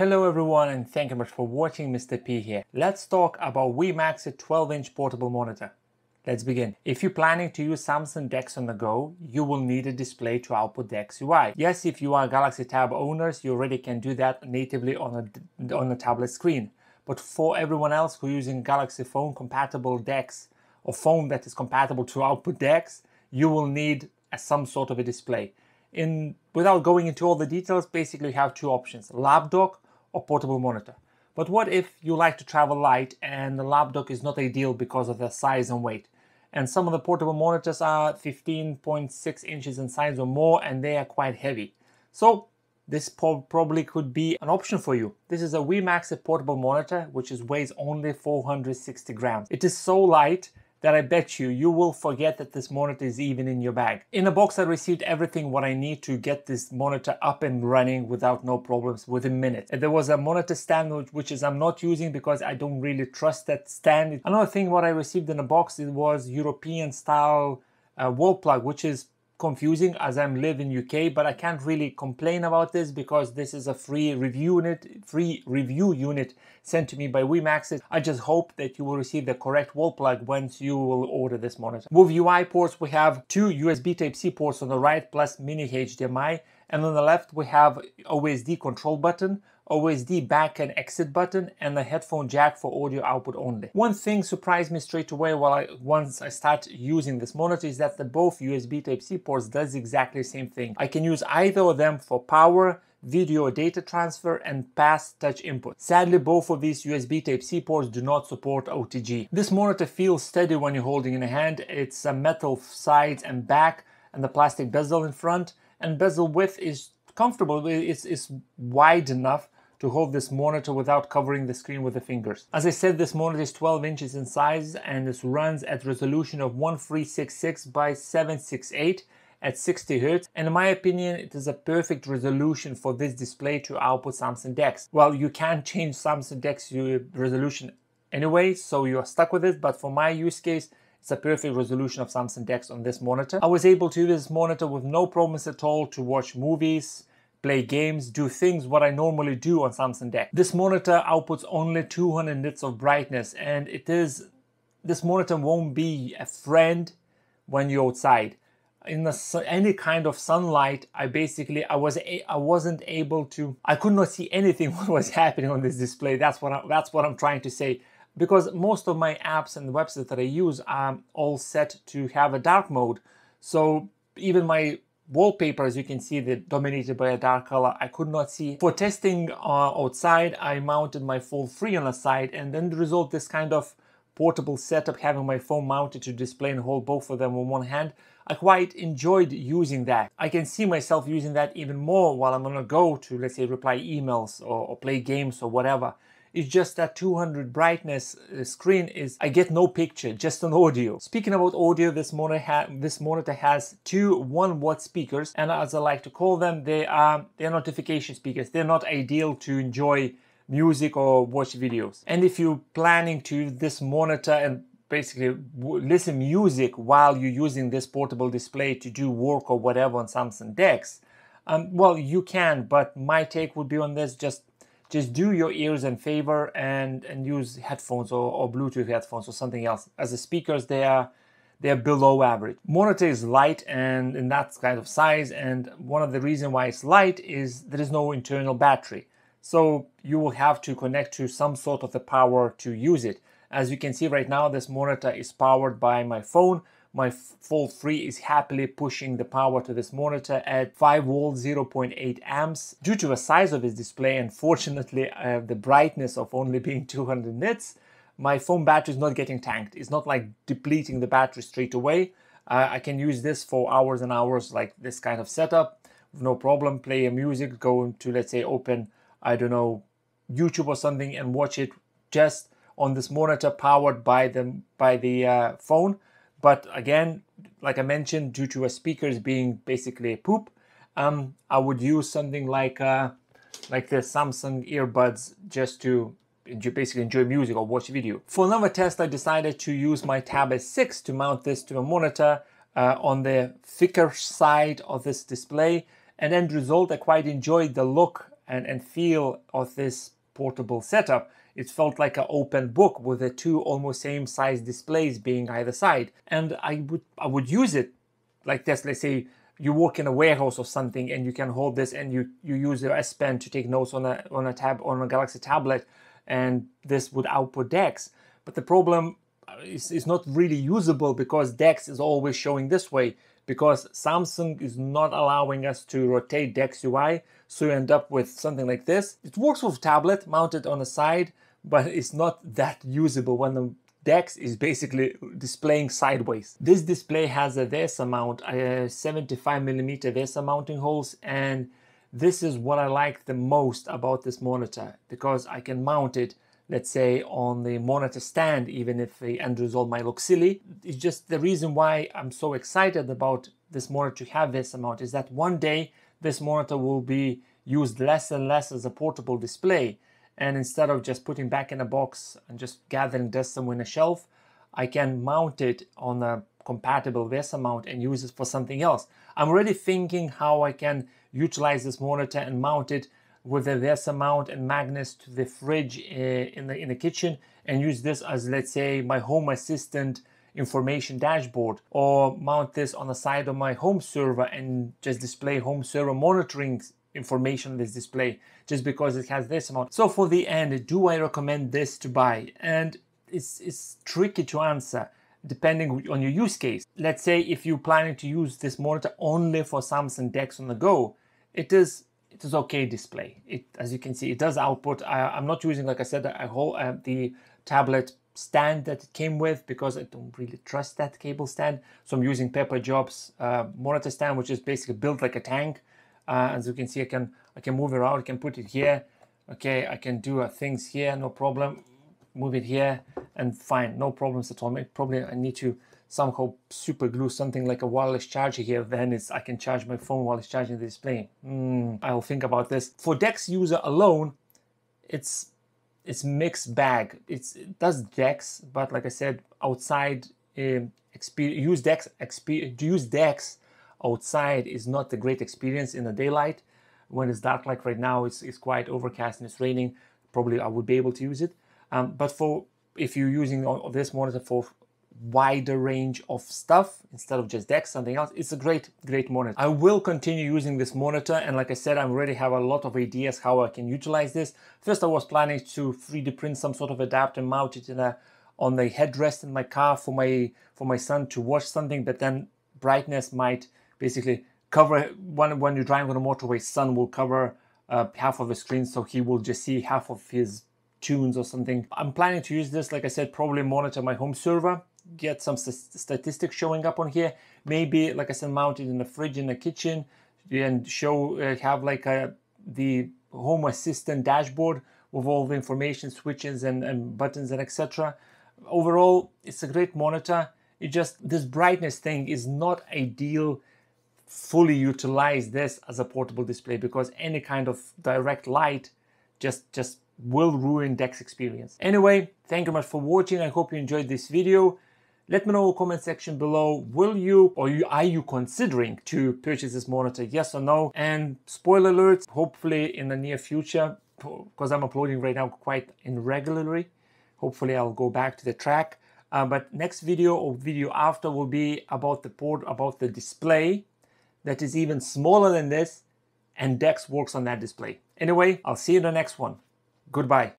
Hello everyone, and thank you much for watching. Mr. P here. Let's talk about WIMAXIT 12-inch portable monitor. Let's begin. If you're planning to use Samsung DeX on the go, you will need a display to output DeX UI. Yes, if you are Galaxy Tab owners, you already can do that natively on a tablet screen. But for everyone else who using Galaxy phone compatible DeX or phone that is compatible to output DeX, you will need some sort of a display. Without going into all the details, basically you have two options: lab dock or portable monitor. But what if you like to travel light and the lap dock is not ideal because of their size and weight? And some of the portable monitors are 15.6 inches in size or more, and they are quite heavy. So this probably could be an option for you. This is a WIMAXIT portable monitor, which weighs only 460 grams. It is so light that I bet you will forget that this monitor is even in your bag. In a box I received everything what I need to get this monitor up and running without no problems within minutes. There was a monitor stand which I'm not using because I don't really trust that stand. Another thing what I received in a box, it was European style wall plug, which is confusing as I live in UK, but I can't really complain about this because this is a free review unit sent to me by WIMAXIT. I just hope that you will receive the correct wall plug once you will order this monitor. With UI ports, we have two USB Type-C ports on the right plus Mini HDMI, and on the left we have OSD control button, OSD back and exit button, and a headphone jack for audio output only. One thing surprised me straight away once I start using this monitor is that both USB Type-C ports does exactly the same thing. I can use either of them for power, video or data transfer, and pass touch input. Sadly, both of these USB Type-C ports do not support OTG. This monitor feels steady when you're holding in a hand. It's a metal sides and back, and the plastic bezel in front, and bezel width is comfortable. It's wide enough to hold this monitor without covering the screen with the fingers. As I said, this monitor is 12 inches in size, and this runs at resolution of 1366 by 768 at 60 Hz. And in my opinion, it is a perfect resolution for this display to output Samsung DeX. Well, you can change Samsung DeX resolution anyway, so you are stuck with it, but for my use case, it's a perfect resolution of Samsung DeX on this monitor. I was able to use this monitor with no problems at all to watch movies, play games, do things what I normally do on Samsung DeX. This monitor outputs only 200 nits of brightness, and this monitor won't be a friend when you're outside. In any kind of sunlight, I could not see anything what was happening on this display. That's what I'm trying to say. Because most of my apps and websites that I use are all set to have a dark mode. So even my wallpaper, as you can see, they're dominated by a dark color. I could not see. For testing outside, I mounted my Fold3 on the side, and then the result, this kind of portable setup, having my phone mounted to display and hold both of them on one hand, I quite enjoyed using that. I can see myself using that even more while I'm on a go to, let's say, reply emails or play games or whatever. It's just that 200 brightness screen I get no picture, just an audio. Speaking about audio, this monitor has two 1-watt speakers, and as I like to call them, they are notification speakers. They're not ideal to enjoy music or watch videos. And if you're planning to use this monitor and basically listen music while you're using this portable display to do work or whatever on Samsung DeX, well, you can, but my take would be on this, just do your ears in favor and use headphones or Bluetooth headphones or something else. As the speakers, they're below average. Monitor is light and in that kind of size, and one of the reasons why it's light is there is no internal battery. So you will have to connect to some sort of the power to use it. As you can see right now, this monitor is powered by my phone. My Fold3 is happily pushing the power to this monitor at 5 volts, 0.8 amps. Due to the size of this display, unfortunately, the brightness of only being 200 nits, my phone battery is not getting tanked. It's not like depleting the battery straight away. I can use this for hours and hours, like this kind of setup, no problem. Play music, go to, let's say, open, I don't know, YouTube or something, and watch it just on this monitor powered by the phone. But again, like I mentioned, due to a speakers being basically a poop, I would use something like the Samsung earbuds just to basically enjoy music or watch video. For another test, I decided to use my Tab S6 to mount this to a monitor on the thicker side of this display. And end result, I quite enjoyed the look and feel of this portable setup. It felt like an open book with the two almost same size displays being either side. And I would use it like this. Let's say you work in a warehouse or something and you can hold this and you use your S Pen to take notes on a Galaxy tablet, and this would output DeX. But the problem is it's not really usable because DeX is always showing this way, because Samsung is not allowing us to rotate DeX UI, so you end up with something like this. It works with tablet mounted on the side, but it's not that usable when the DeX is basically displaying sideways. This display has a VESA mount, 75mm VESA mounting holes, and this is what I like the most about this monitor, because I can mount it, let's say, on the monitor stand, even if the end result might look silly. It's just the reason why I'm so excited about this monitor to have VESA mount is that one day this monitor will be used less and less as a portable display. And instead of just putting back in a box and just gathering dust somewhere on a shelf, I can mount it on a compatible VESA mount and use it for something else. I'm already thinking how I can utilize this monitor and mount it with a VESA mount and magnets to the fridge in the kitchen, and use this as, let's say, my home assistant information dashboard, or mount this on the side of my home server and just display home server monitoring information on this display just because it has this amount. So for the end, do I recommend this to buy? And it's tricky to answer depending on your use case. Let's say if you're planning to use this monitor only for Samsung DeX on the go, it is okay display. It, as you can see, it does output. I'm not using, like I said, the tablet stand that it came with because I don't really trust that cable stand. So I'm using PepperJobs monitor stand, which is basically built like a tank. As you can see, I can move it around. I can put it here. Okay, I can do things here, no problem. Move it here, and fine, no problems at all. Probably I need to somehow super glue something like a wireless charger here, then I can charge my phone while it's charging the display. I'll think about this. For DeX user alone, it's mixed bag. It does DeX, but like I said, outside use DeX outside is not a great experience in the daylight. When it's dark, like right now, it's quite overcast and it's raining. Probably I would be able to use it. But if you're using this monitor for wider range of stuff instead of just DeX, something else, it's a great monitor. I will continue using this monitor, and like I said, I already have a lot of ideas how I can utilize this. First, I was planning to 3D print some sort of adapter and mount it on the headrest in my car for my son to watch something, but then brightness might basically cover when you're driving on a motorway, sun will cover half of the screen, so he will just see half of his tunes or something. I'm planning to use this, like I said, probably monitor my home server, get some statistics showing up on here, maybe, like I said, mount it in the fridge in the kitchen and show have like the home assistant dashboard with all the information, switches and buttons and etc. Overall, it's a great monitor. It just, this brightness thing is not ideal. Fully utilize this as a portable display, because any kind of direct light just will ruin DeX experience. Anyway, thank you much for watching. I hope you enjoyed this video. Let me know in the comment section below, will you or are you considering to purchase this monitor, yes or no? And spoiler alert, hopefully in the near future, because I'm uploading right now quite irregularly, hopefully I'll go back to the track. But next video or video after will be about the display that is even smaller than this, and DeX works on that display. Anyway, I'll see you in the next one. Goodbye.